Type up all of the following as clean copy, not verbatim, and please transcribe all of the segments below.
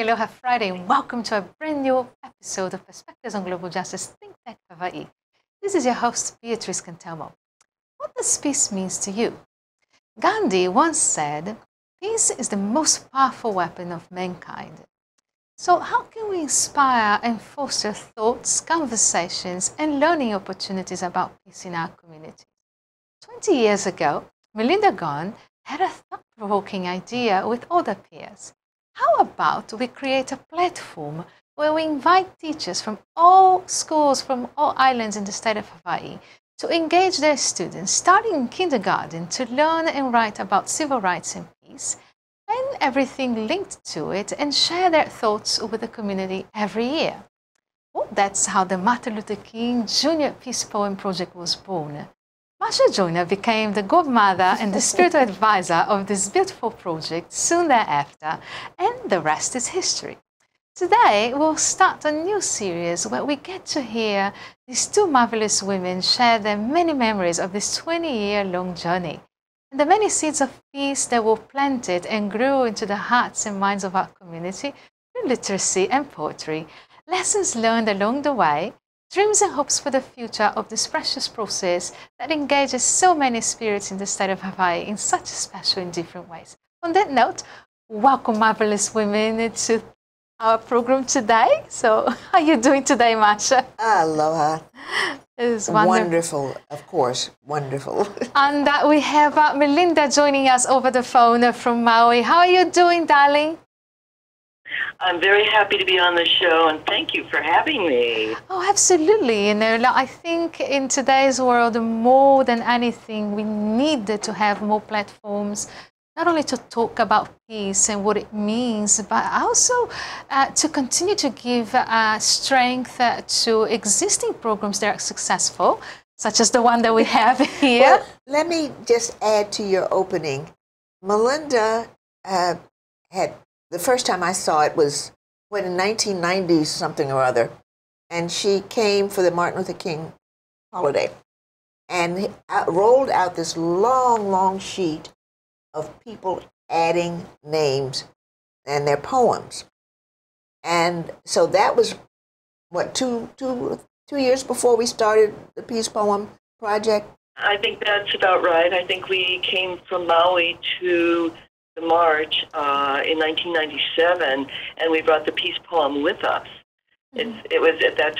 Aloha Friday, and welcome to a brand new episode of Perspectives on Global Justice, ThinkTech Hawaii. This is your host, Beatriz Cantelmo. What does peace mean to you? Gandhi once said, "Peace is the most powerful weapon of mankind." So how can we inspire and foster thoughts, conversations, and learning opportunities about peace in our community? 20 years ago, Melinda Gohn had a thought-provoking idea with other peers. How about we create a platform where we invite teachers from all schools, from all islands in the state of Hawaii, to engage their students, starting in kindergarten, to learn and write about civil rights and peace, and everything linked to it, and share their thoughts with the community every year. Well, that's how the Martin Luther King Junior Peace Poem Project was born. Marsha Joyner became the godmother and the spiritual advisor of this beautiful project soon thereafter, and the rest is history. Today, we'll start a new series where we get to hear these two marvelous women share their many memories of this 20-year-long journey, and the many seeds of peace that were planted and grew into the hearts and minds of our community through literacy and poetry, lessons learned along the way, dreams and hopes for the future of this precious process that engages so many spirits in the state of Hawaii in such special and different ways. On that note, welcome marvelous women to our program today. So how are you doing today, Marsha? Aloha. It's wonderful. Of course, wonderful. And we have Melinda joining us over the phone from Maui. How are you doing, darling? I'm very happy to be on the show, and thank you for having me. Oh, absolutely. You know, I think in today's world, more than anything, we need to have more platforms, not only to talk about peace and what it means, but also to continue to give strength to existing programs that are successful, such as the one that we have here. Well, let me just add to your opening. Melinda had... The first time I saw it was when in 1990 something or other, and she came for the Martin Luther King holiday and rolled out this long, long sheet of people adding names and their poems. And so that was, what, two years before we started the Peace Poem Project? I think that's about right. I think we came from Maui to the march in 1997, and we brought the peace poem with us. It was at that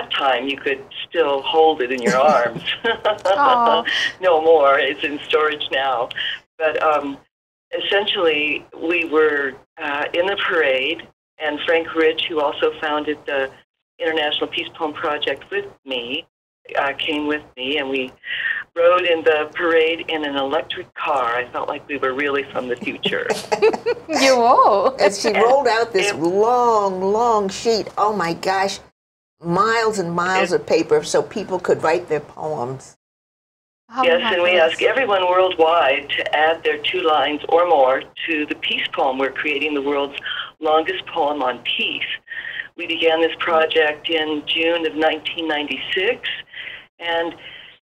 time you could still hold it in your arms. No more, it's in storage now. But essentially we were in the parade, and Frank Rich, who also founded the International Peace Poem Project with me, came with me, and we rode in the parade in an electric car. I felt like we were really from the future. You were. And she rolled out this long, long sheet. Oh my gosh, miles and miles of paper so people could write their poems. Yes, and we ask everyone worldwide to add their 2 lines or more to the peace poem. We're creating the world's longest poem on peace. We began this project in June of 1996. And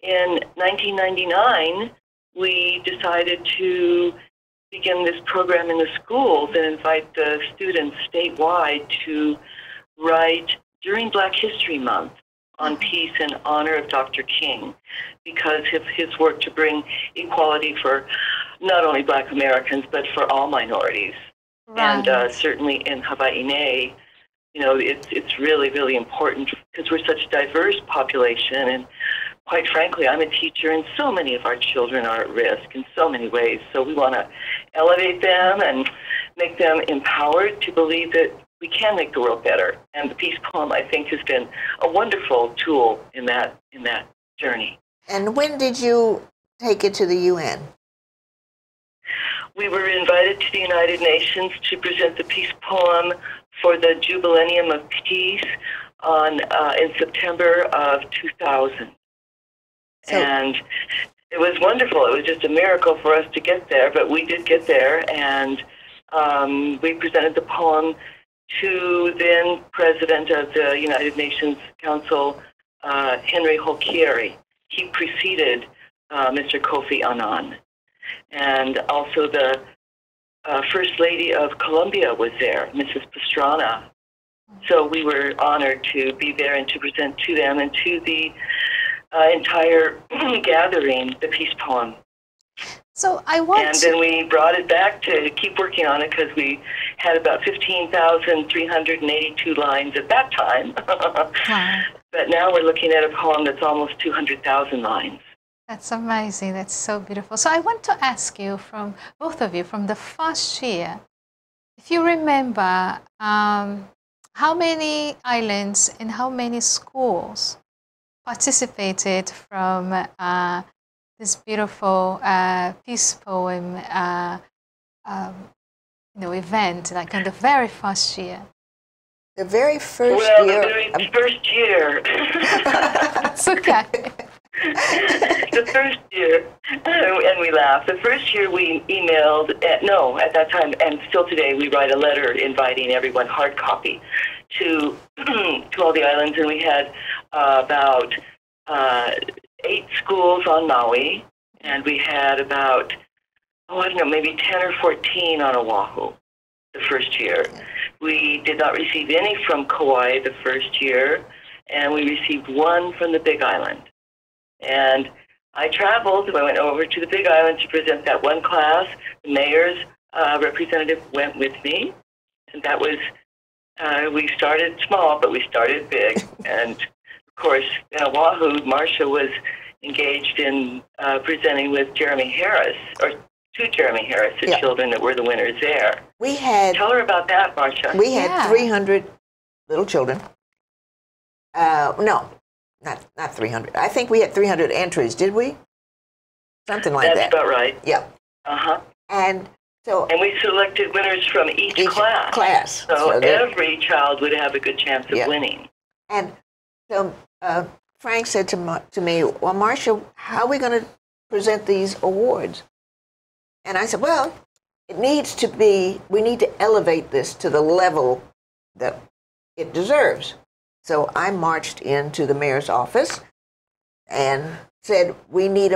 in 1999, we decided to begin this program in the schools and invite the students statewide to write during Black History Month on peace in honor of Dr. King, because of his work to bring equality for not only Black Americans, but for all minorities. Right. And certainly in Hawaiiane, you know, it's really, really important because we're such a diverse population, and quite frankly, I'm a teacher, and so many of our children are at risk in so many ways. So we want to elevate them and make them empowered to believe that we can make the world better. And the peace poem, I think, has been a wonderful tool in that journey. And when did you take it to the UN? We were invited to the United Nations to present the peace poem for the Jubilennium of Peace in September of 2000. So, and it was wonderful. It was just a miracle for us to get there, but we did get there, and we presented the poem to then President of the United Nations Council, Henry Holkeri. He preceded Mr. Kofi Annan, and also the First Lady of Colombia was there, Mrs. Pastrana. So we were honored to be there and to present to them and to the entire gathering, the peace poem. So I want to... And then we brought it back to keep working on it because we had about 15,382 lines at that time. Wow. But now we're looking at a poem that's almost 200,000 lines. That's amazing. That's so beautiful. So I want to ask you, from both of you, from the first year, if you remember how many islands and how many schools participated from this beautiful peace poem event, like in the very first year? The very first year. Well, the very first year. It's okay. The first year, and we laughed. The first year we emailed, at that time, and still today we write a letter inviting everyone, hard copy, to, to all the islands. And we had about 8 schools on Maui, and we had about, I don't know, maybe 10 or 14 on Oahu the first year. We did not receive any from Kauai the first year, and we received 1 from the Big Island. And I traveled, I went over to the Big Island to present that one class. The mayor's representative went with me, and that was, we started small, but we started big. And of course, in Oahu, Marsha was engaged in presenting with Jeremy Harris, or to Jeremy Harris, the children that were the winners there. We had... Tell her about that, Marsha. We had 300 little children. Not 300. I think we had 300 entries, did we? Something like that. That's about right. Yeah. Uh-huh. And so... And we selected winners from each class. So every child would have a good chance of winning. And so Frank said to me, well, Marsha, how are we going to present these awards? And I said, well, it needs to be... We need to elevate this to the level that it deserves. So I marched into the mayor's office and said, we need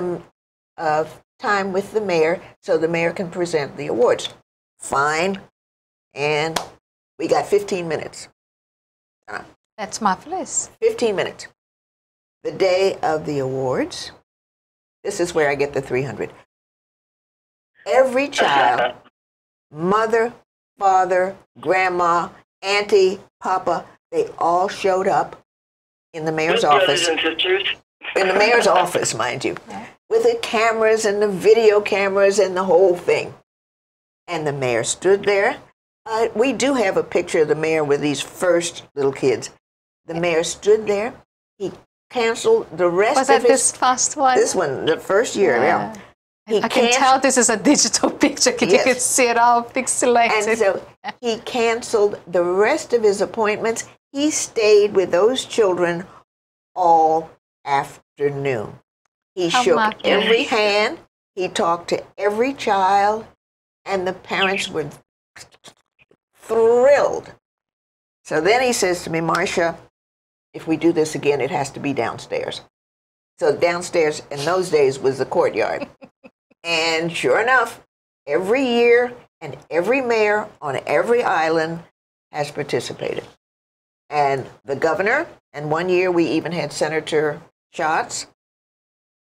a time with the mayor so the mayor can present the awards. Fine. And we got 15 minutes. That's marvelous. 15 minutes. The day of the awards. This is where I get the 300. Every child, mother, father, grandma, auntie, papa, they all showed up in the mayor's office. Brothers and sisters. In the mayor's office, mind you. Yeah. With the cameras and the video cameras and the whole thing. And the mayor stood there. We do have a picture of the mayor with these first little kids. The mayor stood there. He canceled the rest of his... Was that this first one? This one, the first year. Yeah. I can tell this is a digital picture. You can see it all pixelated. And so he canceled the rest of his appointments. He stayed with those children all afternoon. He shook every hand. He talked to every child, and the parents were thrilled. So then he says to me, Marsha, if we do this again, it has to be downstairs. So downstairs in those days was the courtyard. And sure enough, every year and every mayor on every island has participated. And the governor, and one year we even had Senator Schatz.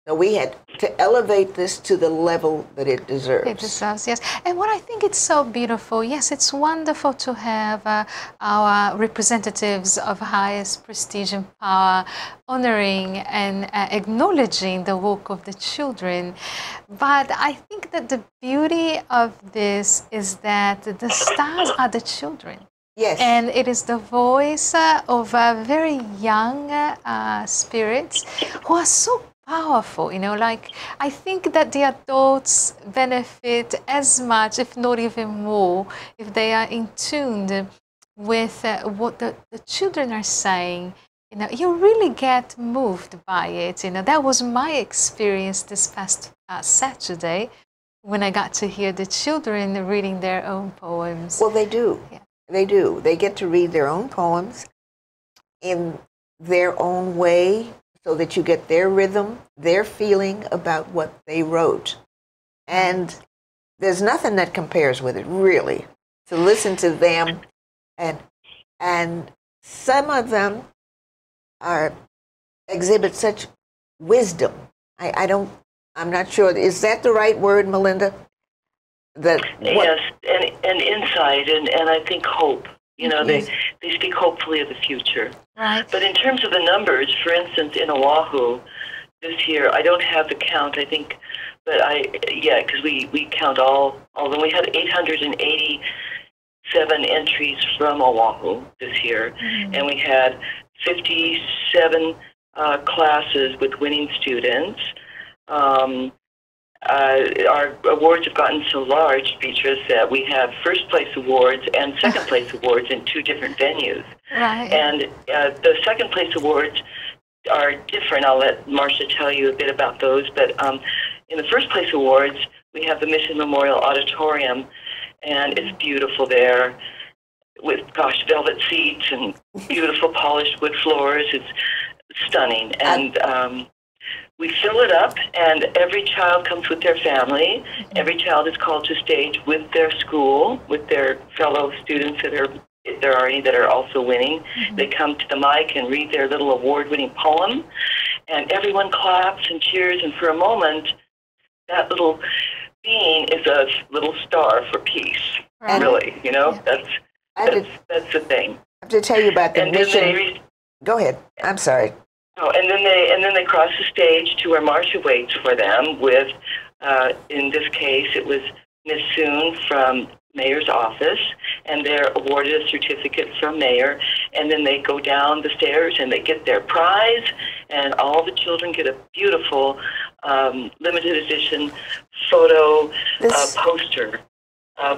So we had to elevate this to the level that it deserves. It deserves, yes. And what I think it's so beautiful, yes, it's wonderful to have our representatives of highest prestige and power honoring and acknowledging the work of the children. But I think that the beauty of this is that the stars are the children. Yes. And it is the voice of very young spirits who are so powerful, like I think that the adults benefit as much, if not even more, if they are in tune with what the children are saying. You really get moved by it. That was my experience this past Saturday when I got to hear the children reading their own poems. Well, they do. Yeah. They do. They get to read their own poems in their own way, so that you get their rhythm, their feeling about what they wrote. And There's nothing that compares with it, really, to listen to them. And some of them are exhibit such wisdom. I'm not sure. Is that the right word, Melinda? Yes, and insight, and I think hope. You know, yes. They speak hopefully of the future. Right. But in terms of the numbers, for instance, in Oahu this year, I don't have the count, I think, but because we count although we had 887 entries from Oahu this year, mm-hmm. and we had 57 classes with winning students. Our awards have gotten so large, Beatriz, that we have first place awards and second place awards in two different venues. Right. And the second place awards are different. I'll let Marsha tell you a bit about those. But in the first place awards, we have the Mission Memorial Auditorium, and it's beautiful there with, gosh, velvet seats and beautiful polished wood floors. It's stunning. And we fill it up, and every child comes with their family. Every child is called to stage with their school, with their fellow students that are, if there are any, that are also winning. Mm-hmm. They come to the mic and read their little award-winning poem, and everyone claps and cheers, and for a moment, that little being is a little star for peace, right. Really, you know? Yeah. That's the thing. I have to tell you about the mission. Go ahead. I'm sorry. Oh, and then they cross the stage to where Marsha waits for them with, in this case, it was Miss Soon from Mayor's office, and they're awarded a certificate from Mayor, and then they go down the stairs and they get their prize, and all the children get a beautiful limited edition photo poster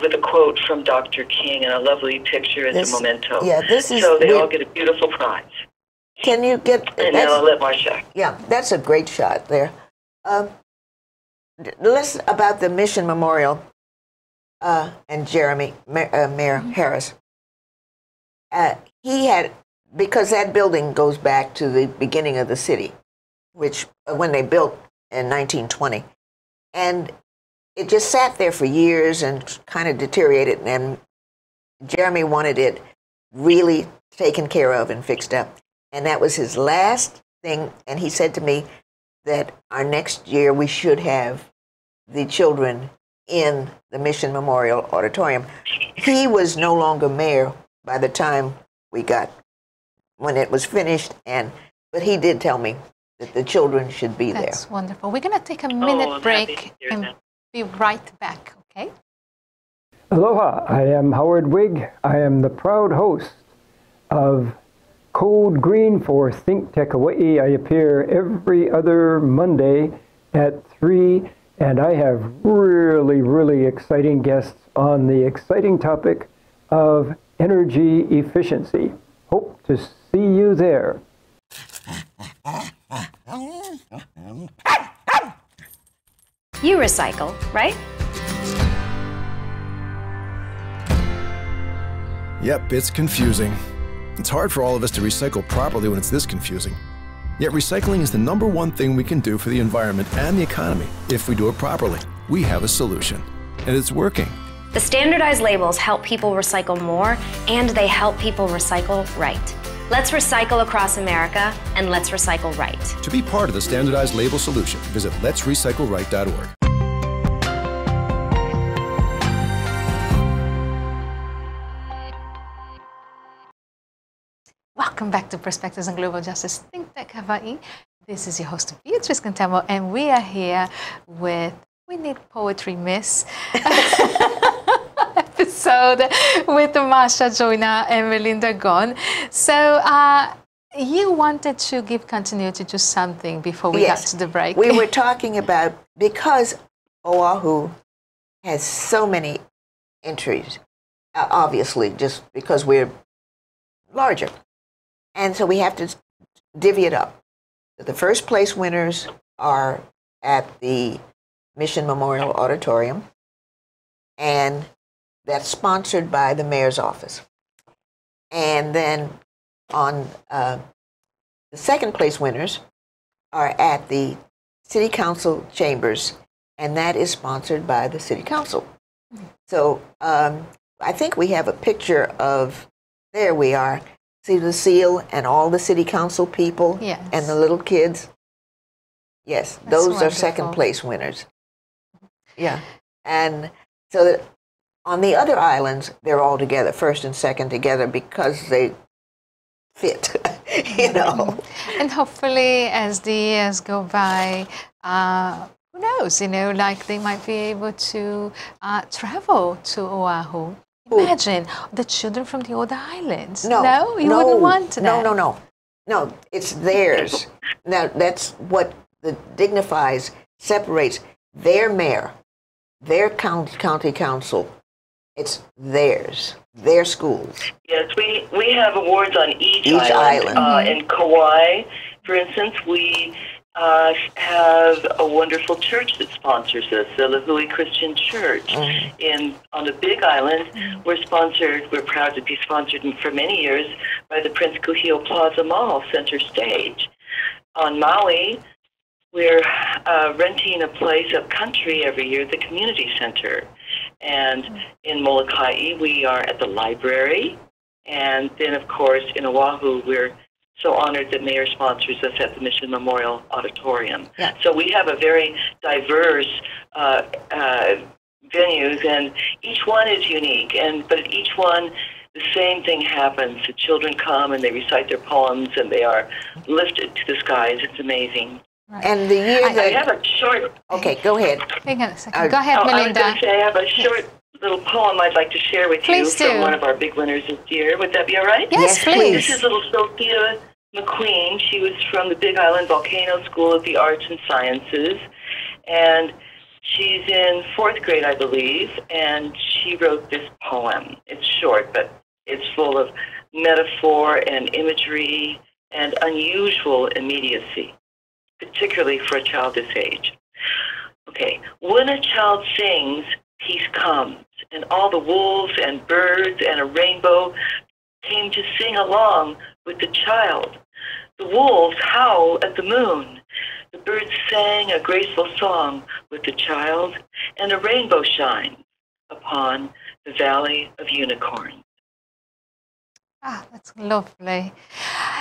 with a quote from Dr. King and a lovely picture as a memento. Yeah, all get a beautiful prize. Can you get? And now I'll let Marsha. Yeah, that's a great shot there. Listen about the Mission Memorial and Jeremy, Mayor mm-hmm. Harris. He had, because that building goes back to the beginning of the city, which when they built in 1920. And it just sat there for years and kind of deteriorated. And Jeremy wanted it really taken care of and fixed up. And that was his last thing. And he said to me that our next year we should have the children in the Mission Memorial Auditorium. He was no longer mayor by the time when it was finished. But he did tell me that the children should be there. That's wonderful. We're going to take a minute break and be right back, okay? Aloha. I am Howard Wigg. I am the proud host of Code Green for Think Tech Hawaii. I appear every other Monday at 3, and I have really, really exciting guests on the exciting topic of energy efficiency. Hope to see you there. You recycle, right? Yep, it's confusing. It's hard for all of us to recycle properly when it's this confusing. Yet recycling is the #1 thing we can do for the environment and the economy. If we do it properly, we have a solution. And it's working. The standardized labels help people recycle more, and they help people recycle right. Let's recycle across America, and let's recycle right. To be part of the standardized label solution, visit letsrecycleright.org. Welcome back to Perspectives on Global Justice, Think Tech Hawaii. This is your host, Beatriz Cantelmo, and we are here with We Need Poetry, Miss episode with Marsha Joyner and Melinda Gohn. So you wanted to give continuity to something before we got to the break. We were talking about, because Oahu has so many entries, obviously, just because we're larger. And so we have to divvy it up. The first place winners are at the Mission Memorial Auditorium, and that's sponsored by the mayor's office. And then on the second place winners are at the City Council Chambers, and that is sponsored by the City Council. So I think we have a picture of, there we are, see Lucille and all the City Council people and the little kids. Yes, that's those wonderful. Are second place winners. Yeah. And so that on the other islands, they're all together, first and second together, because they fit, you know. And hopefully, as the years go by, who knows, you know, like they might be able to travel to Oahu. Imagine the children from the other islands. No, you wouldn't want that. No, it's theirs. Now, that's what the dignifies, separates their mayor, their county council. It's theirs, their schools. Yes, we have awards on each island. In Kauai, for instance, we have a wonderful church that sponsors us, the Lahui Christian Church. Mm-hmm. On the Big Island, we're proud to be sponsored for many years by the Prince Kuhio Plaza Mall Center Stage. On Maui, we're renting a place up country every year, the community center. And in Molokai, we are at the library. And then, of course, in Oahu, we're so honored that Mayor sponsors us at the Mission Memorial Auditorium. Yeah. So we have a very diverse venues, and each one is unique. But at each one, the same thing happens. The children come, and they recite their poems, and they are lifted to the skies. It's amazing. Right. And the year I have a short... Okay, go ahead. Hang on a second. Go ahead, Melinda. I was going to say I have a short little poem I'd like to share with you from one of our big winners this year. Would that be all right? Yes, please. This is little Sophia McQueen. She was from the Big Island Volcano School of the Arts and Sciences. And she's in 4th grade, I believe. And she wrote this poem. It's short, but it's full of metaphor and imagery and unusual immediacy, particularly for a child this age. Okay, when a child sings, peace comes, and all the wolves and birds and a rainbow came to sing along with the child. The wolves howl at the moon. The birds sang a graceful song with the child, and a rainbow shines upon the valley of unicorns. Ah, that's lovely.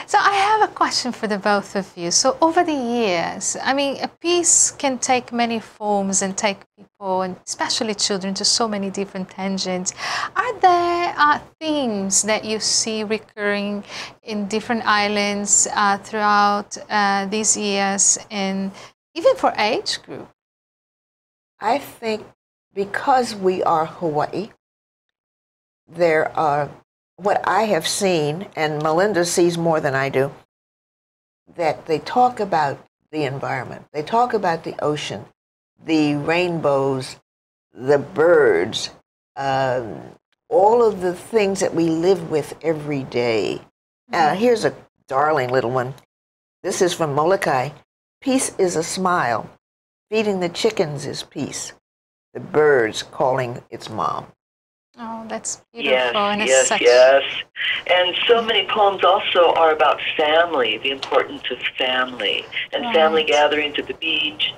So I have a question for the both of you. So over the years, I mean, a peace can take many forms and take people, and especially children, to so many different tangents. Are there themes that you see recurring in different islands throughout these years, and even for age group? I think because we are Hawaii, there are... What I have seen, and Melinda sees more than I do, that they talk about the environment. They talk about the ocean, the rainbows, the birds, all of the things that we live with every day. Here's a darling little one. This is from Molokai. Peace is a smile. Feeding the chickens is peace. The birds calling its mom. Oh, that's beautiful. Yes. And so many poems also are about family, the importance of family, and family gatherings at the beach.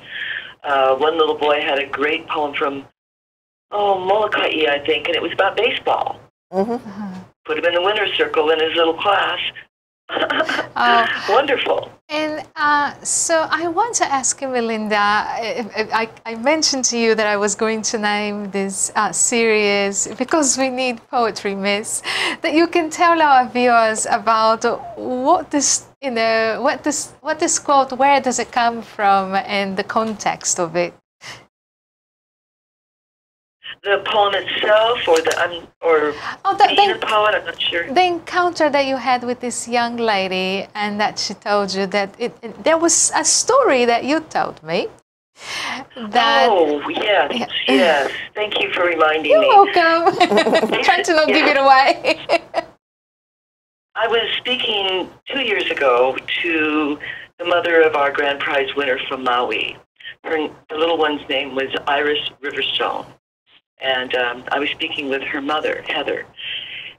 One little boy had a great poem from, Molokai, I think, and it was about baseball. Put him in the winner's circle in his little class. Wonderful. And so I want to ask you, Melinda, I mentioned to you that I was going to name this series, because we need poetry, Miss, that you can tell our viewers about what this quote, where does it come from, and the context of it. The poem itself, or the poet, I'm not sure. The encounter that you had with this young lady, and that she told you that there was a story that you told me. Yes. Thank you for reminding me. You're welcome. I'm trying to not give it away. I was speaking 2 years ago to the mother of our grand prize winner from Maui. The little one's name was Iris Riverstone. And I was speaking with her mother, Heather,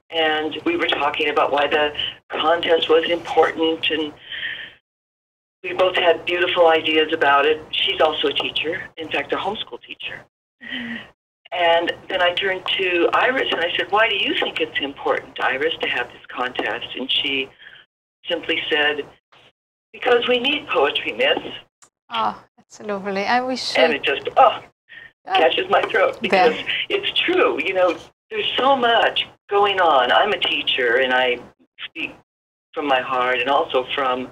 and we were talking about why the contest was important, and We both had beautiful ideas about it. She's also a teacher, in fact, a homeschool teacher. And then I turned to Iris and I said, why do you think it's important, Iris, to have this contest? And she simply said, because we need poetry, miss. Oh, that's lovely. I wish. And it just, oh, catches my throat because it's true. You know, there's so much going on. I'm a teacher and I speak from my heart and also from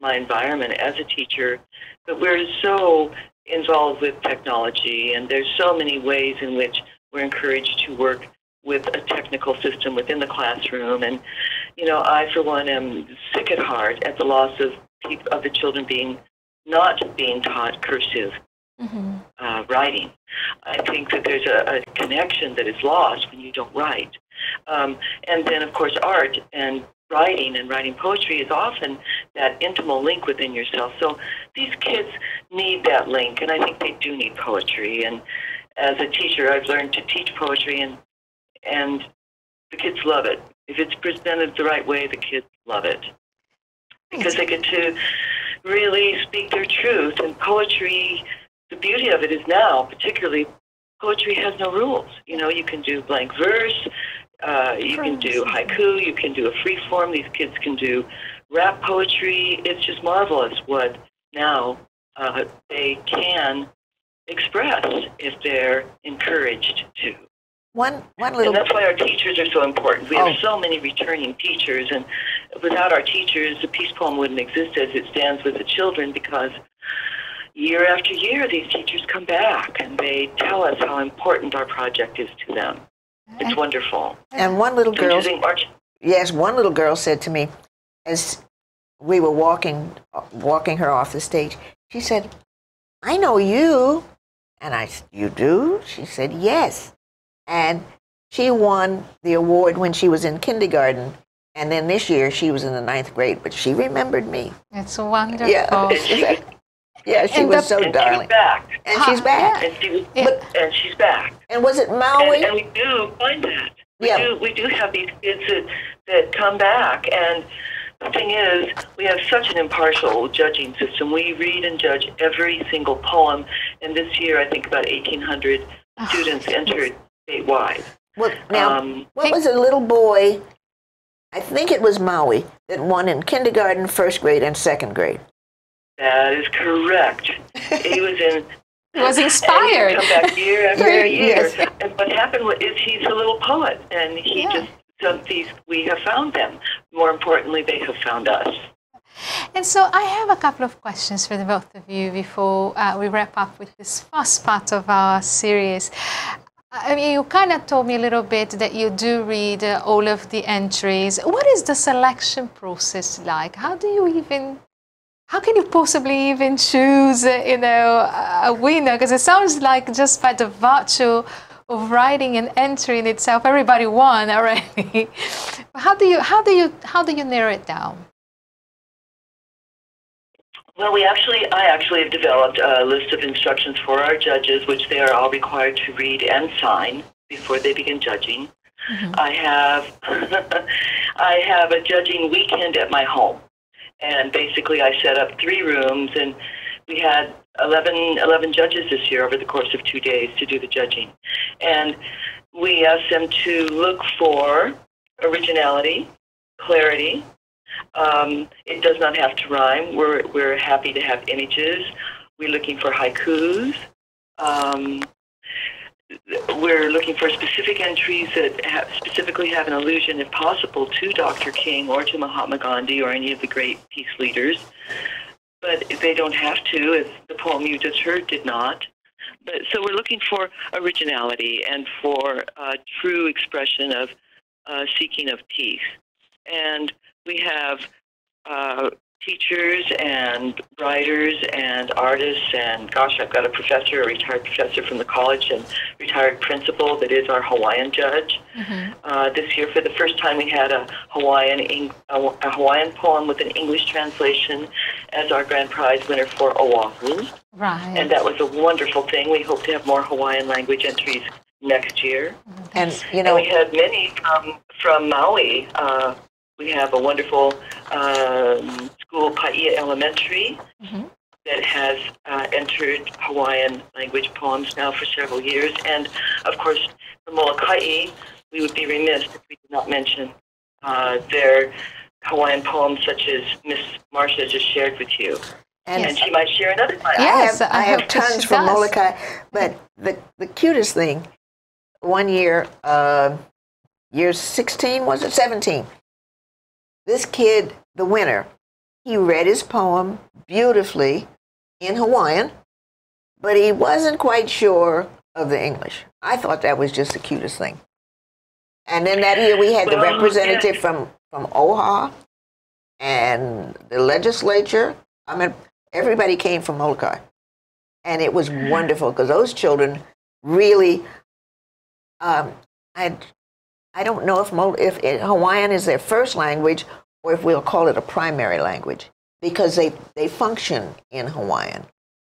my environment as a teacher, but we're so involved with technology and there's so many ways in which we're encouraged to work with a technical system within the classroom. And, you know, I, for one, am sick at heart at the loss of the children not being taught cursive writing. I think that there's a connection that is lost when you don't write. And then, of course, art and writing and writing poetry is often that intimate link within yourself. So these kids need that link, and I think they do need poetry. And as a teacher, I've learned to teach poetry, and the kids love it. If it's presented the right way, the kids love it because they get to really speak their truth. And poetry, the beauty of it is now, particularly, poetry has no rules. You know, you can do blank verse. You can do haiku, you can do a free form, these kids can do rap poetry. It's just marvelous what now they can express if they're encouraged to. And that's why our teachers are so important. We have so many returning teachers, and without our teachers, the peace poem wouldn't exist as it stands with the children, because year after year, these teachers come back and they tell us how important our project is to them. It's wonderful. And one little girl, one little girl said to me, as we were walking her off the stage, she said, "I know you," and I said, "You do?" She said, "Yes." And she won the award when she was in kindergarten, and then this year she was in the 9th grade. But she remembered me. It's wonderful. Yeah, yeah, she was so darling. And she's back. And she's back. And was it Maui? And we do find that. We do have these kids that come back. And the thing is, we have such an impartial judging system. We read and judge every single poem. And this year, I think about 1,800 students entered statewide. Well, now, what was a little boy, I think it was Maui, that won in kindergarten, 1st grade, and 2nd grade? That is correct. He was in. He was inspired. He come back year after year. Yes. And what happened is he's a little poet, and he just we have found them. More importantly, they have found us. And so I have a couple of questions for the both of you before we wrap up with this first part of our series. I mean, you kind of told me a little bit that you do read all of the entries. What is the selection process like? How do you even? How can you possibly even choose, you know, a winner? Because it sounds like just by the virtue of writing an entry in itself, everybody won already. How do you narrow it down? Well, I actually have developed a list of instructions for our judges, which they are all required to read and sign before they begin judging. I have a judging weekend at my home. And basically, I set up 3 rooms, and we had 11 judges this year over the course of 2 days to do the judging. And we asked them to look for originality, clarity. It does not have to rhyme. We're happy to have images. We're looking for haikus. We're looking for specific entries that specifically have an allusion, if possible, to Dr. King or to Mahatma Gandhi or any of the great peace leaders. But they don't have to, as the poem you just heard did not. But, so we're looking for originality and for true expression of seeking of peace. And we have teachers and writers and artists, and gosh, I've got a professor, a retired professor from the college and retired principal that is our Hawaiian judge. This year, for the first time, we had a Hawaiian poem with an English translation as our grand prize winner for Oahu. Right. And that was a wonderful thing. We hope to have more Hawaiian language entries next year. And, you know, and we had many from Maui. We have a wonderful school, Pai'ia Elementary, that has entered Hawaiian language poems now for several years. And, of course, the Molokai, we would be remiss if we did not mention their Hawaiian poems, such as Miss Marsha just shared with you. And she might share another time. Yes, I have tons from Molokai. But the cutest thing, one year, year 16, was it 17? This kid, the winner, he read his poem beautifully in Hawaiian, but he wasn't quite sure of the English. I thought that was just the cutest thing. And then that year we had the representative from OHA and the legislature. I mean, everybody came from Molokai, and it was wonderful because those children really, I don't know if Hawaiian is their first language or if we'll call it a primary language, because they function in Hawaiian,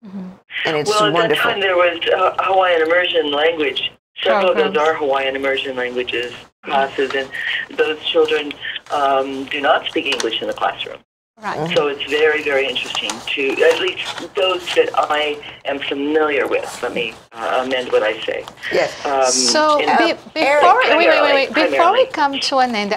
and it's wonderful. Well, at that time there was Hawaiian immersion language. Several of those are Hawaiian immersion languages classes, and those children do not speak English in the classroom. Right. So it's very, very interesting to, at least those that I am familiar with. Let me amend what I say. Yes. So before we come to an end,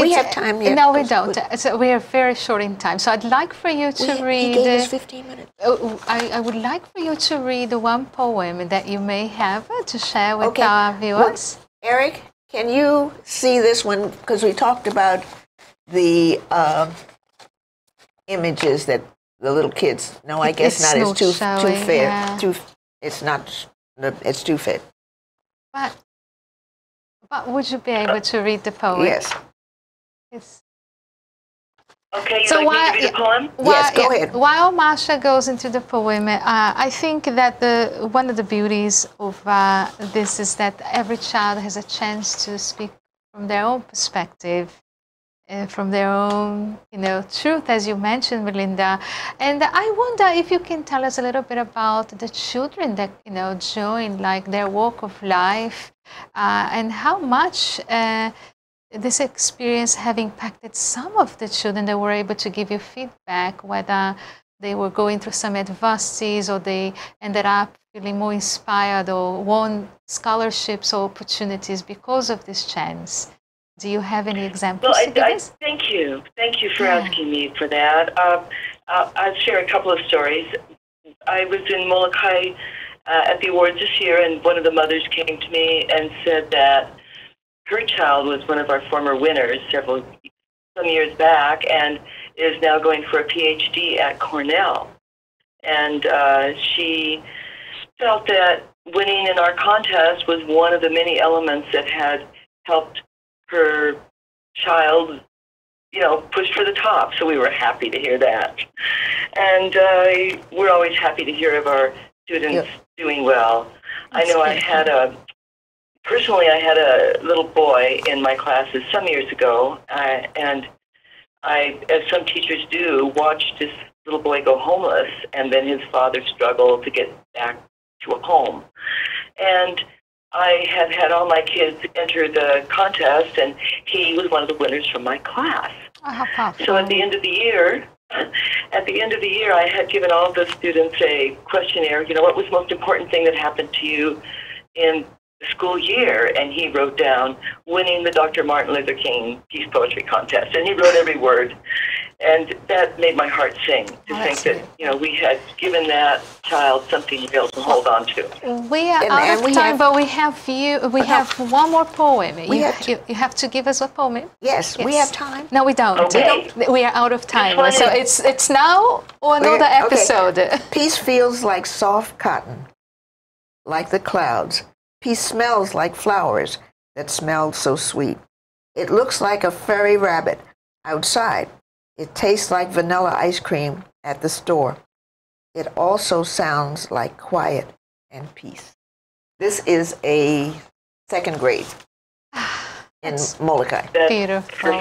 we have time yet. No, we don't. So we are very short in time. So I'd like for you to read. He gave us 15 minutes. I would like for you to read one poem that you may have to share with our viewers. Well, Eric, can you see this one? Because we talked about the images that the little kids. No, I guess it's not. It's too fair. Yeah. It's not. It's too fit. But would you be able to read the poem? Yes. It's okay. So like me to read the poem? Yes, go ahead. While Marsha goes into the poem, I think that one of the beauties of this is that every child has a chance to speak from their own perspective. From their own, truth, as you mentioned, Melinda. And I wonder if you can tell us a little bit about the children that, join, like their walk of life, and how much this experience have impacted some of the children that were able to give you feedback, whether they were going through some adversities or they ended up feeling more inspired or won scholarships or opportunities because of this chance. Do you have any examples? Well, thank you. Thank you for asking me for that. I'll share a couple of stories. I was in Molokai at the awards this year, and one of the mothers came to me and said that her child was one of our former winners some years back and is now going for a PhD at Cornell. And she felt that winning in our contest was one of the many elements that had helped her child, pushed for the top. So we were happy to hear that. And we're always happy to hear of our students doing well. That's personally, I had a little boy in my classes some years ago, and I, as some teachers do, watched this little boy go homeless and then his father struggled to get back to a home. And I had had all my kids enter the contest, and he was one of the winners from my class. So at the end of the year, I had given all of the students a questionnaire. What was the most important thing that happened to you in the school year? And he wrote down winning the Dr. Martin Luther King Peace Poetry Contest, and he wrote every word. And that made my heart sing to think that, we had given that child something real to hold on to. We are out of time, but we have one more poem. You have to give us a poem. Yes, we have time. No, we don't. Okay. We are out of time. So it's now or another episode. Okay. Peace feels like soft cotton, like the clouds. Peace smells like flowers that smelled so sweet. It looks like a furry rabbit outside. It tastes like vanilla ice cream at the store. It also sounds like quiet and peace. This is a second grade in Molokai. That's beautiful.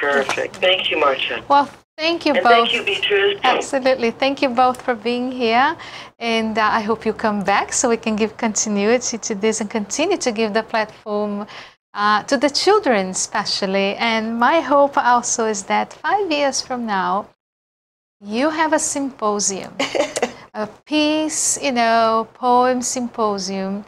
Perfect. Thank you, Marsha. Well, thank you both. Thank you, Beatriz. Absolutely. Thank you both for being here. And I hope you come back so we can give continuity to this and continue to give the platform to the children especially. And my hope also is that 5 years from now, You have a symposium, a peace, poem symposium,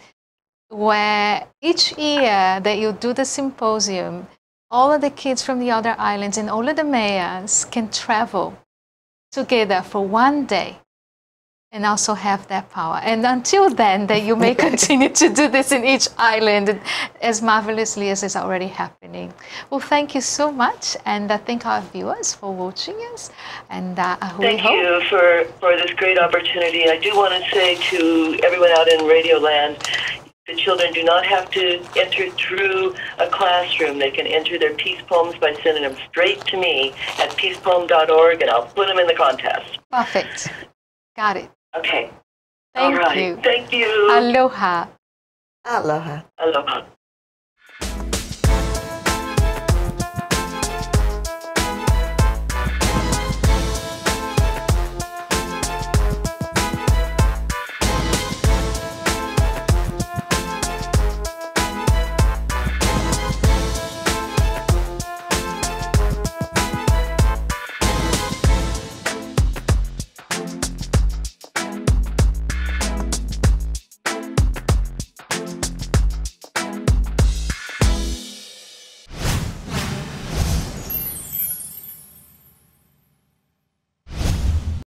where each year that you do the symposium, all of the kids from the other islands and all of the mayors can travel together for one day and also have that power. And until then, that you may continue to do this in each island as marvelously as is already happening. Well, thank you so much. And I thank our viewers for watching us. And thank you for this great opportunity. I do want to say to everyone out in Radio Land, the children do not have to enter through a classroom. They can enter their peace poems by sending them straight to me at peacepoem.org, and I'll put them in the contest. Perfect. Got it. Okay. Thank you. Thank you. Aloha. Aloha. Aloha.